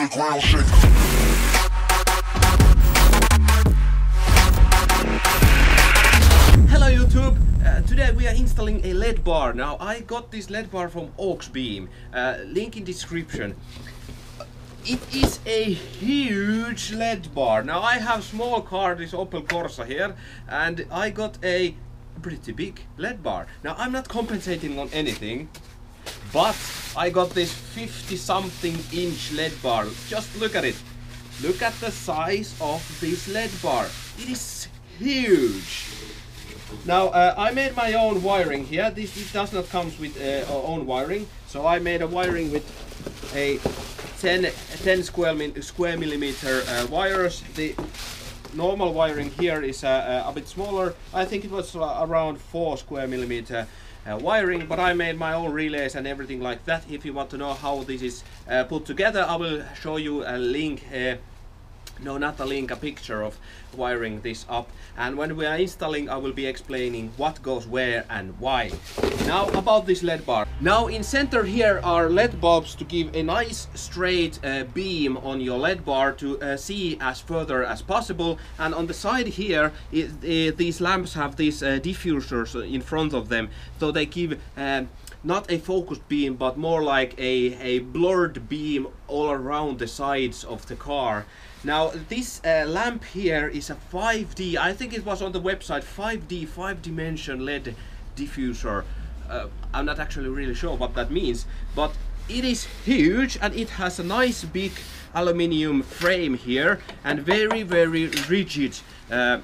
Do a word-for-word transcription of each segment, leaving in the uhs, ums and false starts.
the ground shake. Uh, today we are installing a L E D bar. Now I got this L E D bar from Oxbeam, uh, link in description. It is a huge L E D bar. Now I have small car, this Opel Corsa here, and I got a pretty big L E D bar. Now I'm not compensating on anything, but I got this fifty something inch L E D bar. Just look at it. Look at the size of this L E D bar. It is huge. Now uh, I made my own wiring here. This it does not come with uh, our own wiring, so I made a wiring with a ten, ten square, min, square millimeter uh, wires. The normal wiring here is uh, a bit smaller. I think it was around four square millimeter uh, wiring, but I made my own relays and everything like that. If you want to know how this is uh, put together, I will show you a link. Uh, No, not a link, a picture of wiring this up. And when we are installing, I will be explaining what goes where and why. Now about this L E D bar. Now in center here are L E D bulbs to give a nice straight uh, beam on your L E D bar to uh, see as further as possible. And on the side here, it, it, these lamps have these uh, diffusers in front of them. So they give um, not a focused beam, but more like a, a blurred beam all around the sides of the car. Now this uh, lamp here is a five D, I think it was on the website, five D, five dimension L E D diffuser. Uh, I'm not actually really sure what that means, but it is huge and it has a nice big aluminium frame here and very, very rigid uh,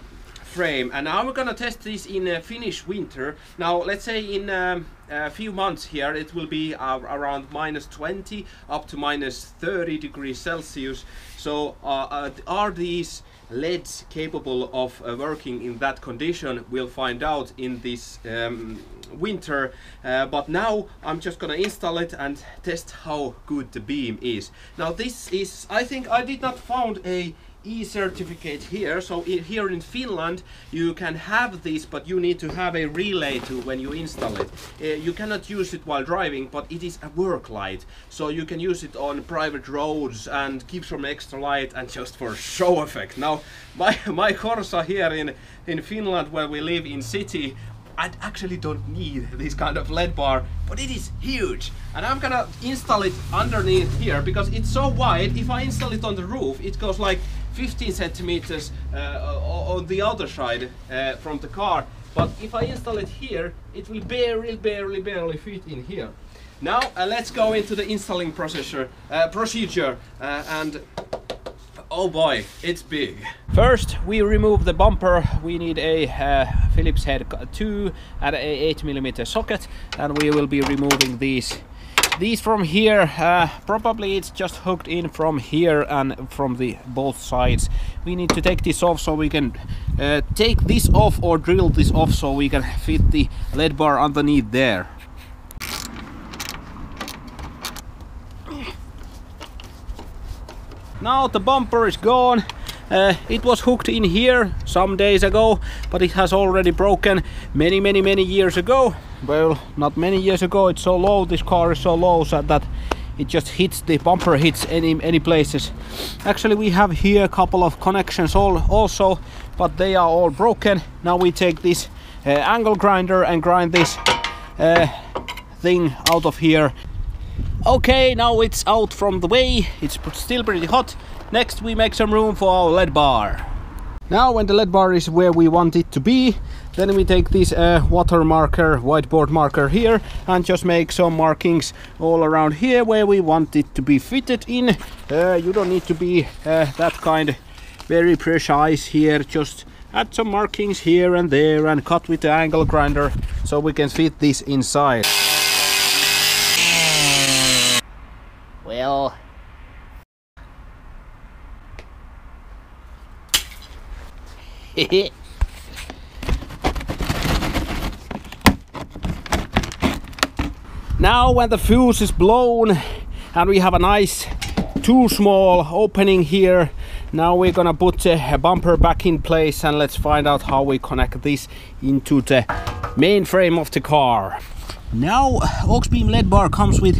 frame. And now we're gonna test this in uh, Finnish winter. Now let's say in um, a few months here it will be uh, around minus twenty up to minus thirty degrees Celsius. So uh, uh, are these L E Ds capable of uh, working in that condition? We'll find out in this um, winter, uh, but now I'm just gonna install it and test how good the beam is. Now this is, I think I did not found a E certificate here, so in, here in Finland you can have this, but you need to have a relay to when you install it. Uh, you cannot use it while driving, but it is a work light, so you can use it on private roads and keep some extra light and just for show effect. Now my, my Corsa here in, in Finland, where we live in city, I actually don't need this kind of L E D bar, but it is huge. And I'm gonna install it underneath here because it's so wide. If I install it on the roof, it goes like fifteen centimeters uh, on the other side uh, from the car. But if I install it here, it will barely, barely, barely fit in here. Now uh, let's go into the installing procedure, uh, procedure uh, and oh boy, it's big. First, we remove the bumper. We need a uh, Phillips head two and a eight millimeter socket, and we will be removing these. These from here, uh, probably it's just hooked in from here and from the both sides. We need to take this off so we can uh, take this off or drill this off so we can fit the L E D bar underneath there. Now the bumper is gone. Uh, it was hooked in here some days ago, but it has already broken many, many, many years ago. Well, not many years ago. It's so low. This car is so low so that it just hits the bumper, hits any any places. Actually, we have here a couple of connections all also, but they are all broken. Now we take this uh, angle grinder and grind this uh, thing out of here. Okay, now it's out from the way. It's still pretty hot. Next, we make some room for our L E D bar. Now, when the L E D bar is where we want it to be, then we take this uh, water marker, whiteboard marker here, and just make some markings all around here where we want it to be fitted in. Uh, you don't need to be uh, that kind of very precise here. Just add some markings here and there and cut with the angle grinder so we can fit this inside. Well, now when the fuse is blown and we have a nice too small opening here, now we're gonna put a bumper back in place and let's find out how we connect this into the main frame of the car. Now Oxbeam L E D bar comes with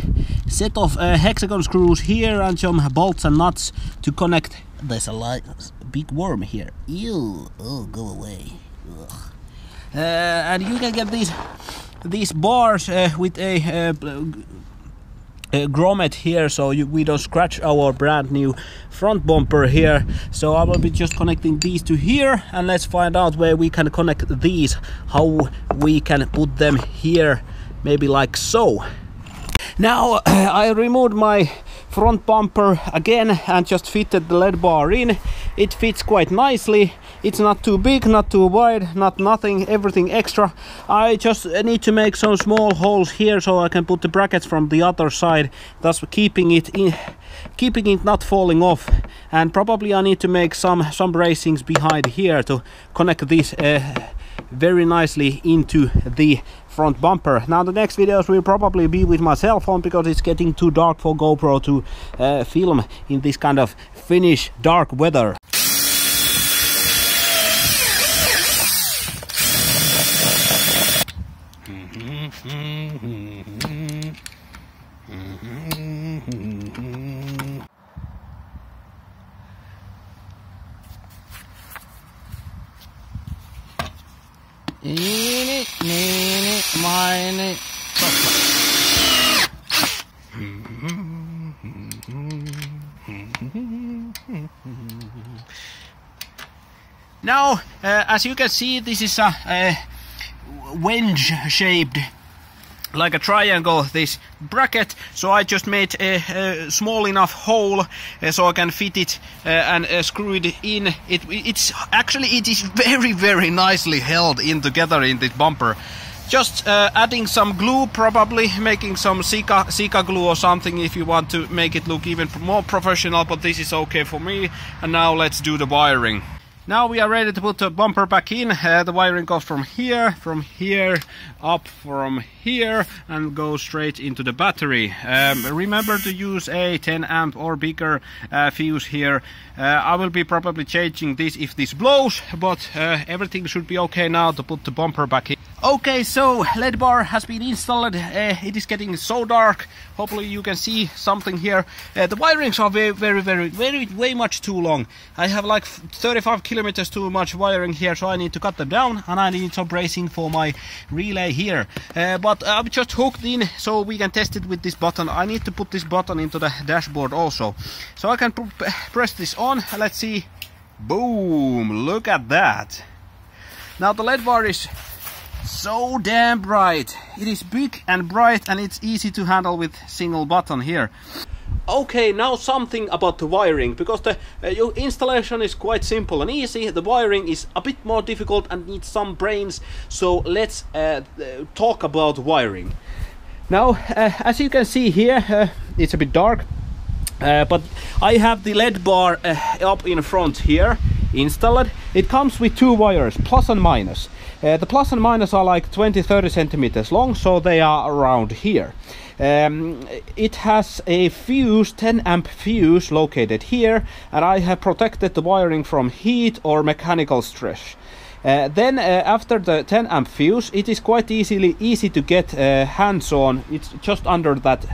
set of uh, hexagon screws here and some bolts and nuts to connect. There's a light, big worm here. Ew, oh, go away. Ugh. Uh, and you can get these these bars uh, with a, uh, a grommet here, so you, we don't scratch our brand new front bumper here. So I will be just connecting these to here, and let's find out where we can connect these, how we can put them here, maybe like so. Now I removed my front bumper again and just fitted the lead bar in. It fits quite nicely. It's not too big, not too wide, not nothing, everything extra. I just need to make some small holes here so I can put the brackets from the other side, thus keeping it in, keeping it not falling off. And probably I need to make some some bracings behind here to connect this uh, very nicely into the front bumper. Now the next videos will probably be with my cell phone because it's getting too dark for GoPro to uh, film in this kind of Finnish dark weather. Now, uh, as you can see, this is a, a wedge-shaped, like a triangle, this bracket. So I just made a, a small enough hole uh, so I can fit it uh, and uh, screw it in. It, it's actually it is very, very nicely held in together in this bumper. Just uh, adding some glue, probably making some Sika, Sika glue or something if you want to make it look even more professional, but this is okay for me. And now let's do the wiring. Now we are ready to put the bumper back in. Uh, the wiring goes from here, from here, up from here, and goes straight into the battery. Um, remember to use a ten amp or bigger uh, fuse here. Uh, I will be probably changing this if this blows, but uh, everything should be okay now to put the bumper back in. Okay, so lead bar has been installed. Uh, it is getting so dark. Hopefully you can see something here. Uh, the wirings are very, very, very, very, way much too long. I have like thirty-five kilometers too much wiring here, so I need to cut them down, and I need some bracing for my relay here. Uh, but I've just hooked in so we can test it with this button. I need to put this button into the dashboard also, so I can pr press this on. Let's see. Boom! Look at that. Now the lead bar is so damn bright. It is big and bright, and it's easy to handle with single button here. Okay, now something about the wiring, because the uh, your installation is quite simple and easy. The wiring is a bit more difficult and needs some brains, so let's uh, talk about wiring. Now uh, as you can see here, uh, it's a bit dark, uh, but I have the lead bar uh, up in front here installed. It comes with two wires, plus and minus. Uh, the plus and minus are like twenty to thirty centimeters long, so they are around here. Um, it has a fuse, ten amp fuse located here, and I have protected the wiring from heat or mechanical stress. Uh, then uh, after the ten amp fuse, it is quite easily easy to get uh, hands on. It's just under that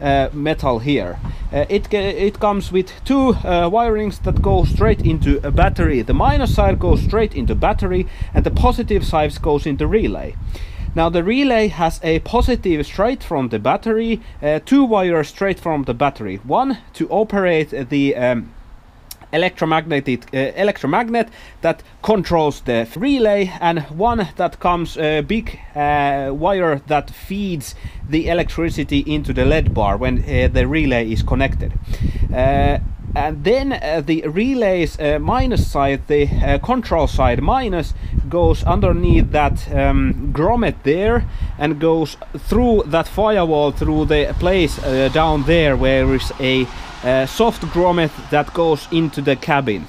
Uh, metal here. Uh, it it comes with two uh, wirings that go straight into a battery. The minus side goes straight into battery, and the positive side goes into relay. Now the relay has a positive straight from the battery, uh, two wires straight from the battery. One to operate the um, electromagnetic uh, electromagnet that controls the relay, and one that comes a uh, big uh, wire that feeds the electricity into the lead bar when uh, the relay is connected. Uh, and then uh, the relay's uh, minus side, the uh, control side minus, goes underneath that um, grommet there and goes through that firewall, through the place uh, down there where is a Uh, soft grommet that goes into the cabin.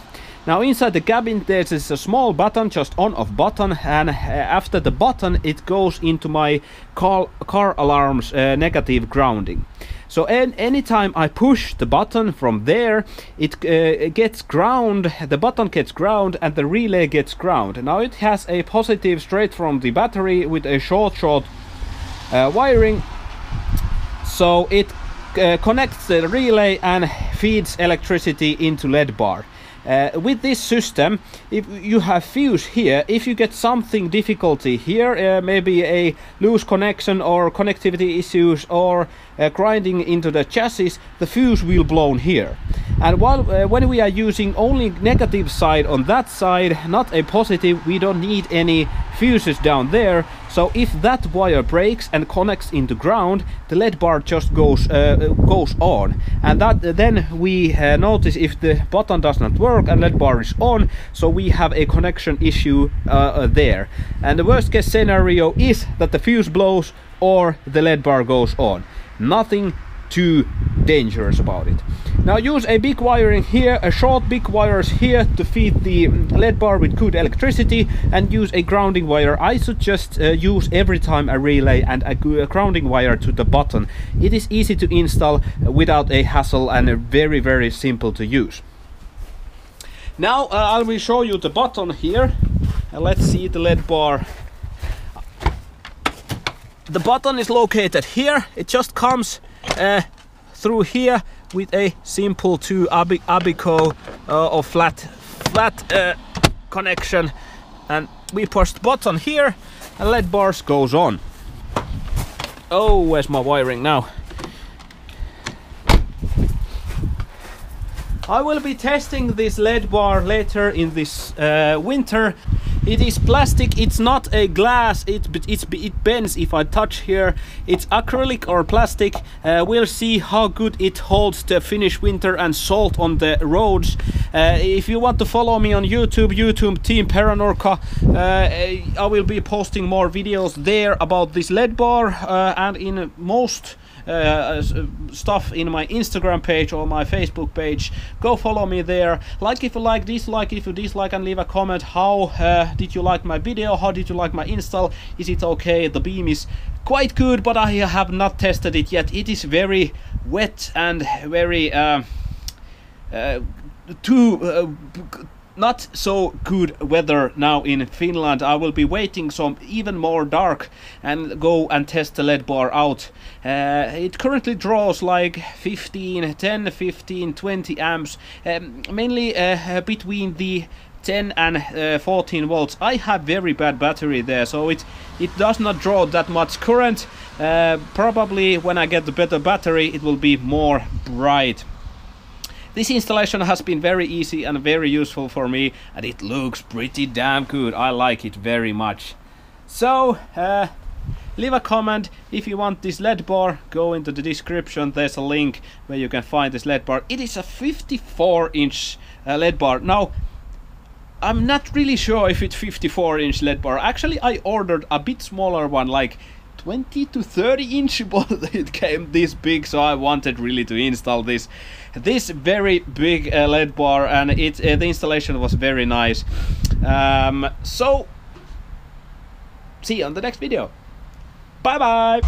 Now inside the cabin there is a small button, just on-off button, and uh, after the button it goes into my car, car alarm's uh, negative grounding. So an, anytime I push the button from there, it uh, gets ground, the button gets ground, and the relay gets ground. Now it has a positive straight from the battery with a short short uh, wiring, so it uh, connects the relay and feeds electricity into L E D bar. Uh, with this system, if you have fuse here, if you get something difficulty here, uh, maybe a loose connection or connectivity issues or uh, grinding into the chassis, the fuse will blown here. And while uh, when we are using only negative side on that side, not a positive, we don't need any fuses down there. So if that wire breaks and connects into ground, the L E D bar just goes uh, goes on, and that uh, then we uh, notice if the button does not work and L E D bar is on, so we have a connection issue uh, uh, there. And the worst case scenario is that the fuse blows or the L E D bar goes on. Nothing too dangerous about it. Now use a big wiring here, a short big wires here to feed the L E D bar with good electricity, and use a grounding wire. I suggest uh, use every time a relay and a grounding wire to the button. It is easy to install without a hassle and very very simple to use. Now uh, I will show you the button here. Uh, let's see the L E D bar. The button is located here. It just comes uh, through here with a simple two ab abaco uh, or flat flat uh, connection, and we push the button here and L E D bars goes on. Oh, where's my wiring now? I will be testing this L E D bar later in this uh, winter. It is plastic, it's not a glass, it, it's, it bends if I touch here. It's acrylic or plastic. Uh, we'll see how good it holds the Finnish winter and salt on the roads. Uh, if you want to follow me on YouTube, YouTube Team Peranorka, uh, I will be posting more videos there about this L E D bar uh, and in most Uh, stuff in my Instagram page or my Facebook page. Go follow me there. Like if you like, dislike if you dislike, and leave a comment. How uh, did you like my video? How did you like my install? Is it okay? The beam is quite good, but I have not tested it yet. It is very wet and very uh, uh, too uh, not so good weather now in Finland. I will be waiting some even more dark and go and test the L E D bar out. Uh, it currently draws like fifteen, ten, fifteen, twenty amps, um, mainly uh, between the ten and uh, fourteen volts. I have very bad battery there, so it it does not draw that much current. Uh, probably when I get the better battery, it will be more bright. This installation has been very easy and very useful for me, and it looks pretty damn good. I like it very much. So, uh, leave a comment if you want this L E D bar. Go into the description, there's a link where you can find this L E D bar. It is a fifty-four inch uh, L E D bar. Now, I'm not really sure if it's fifty-four inch L E D bar. Actually, I ordered a bit smaller one, like twenty to thirty inch, but it came this big, so I wanted really to install this this very big uh, L E D bar, and it uh, the installation was very nice. Um, so see you on the next video. Bye bye.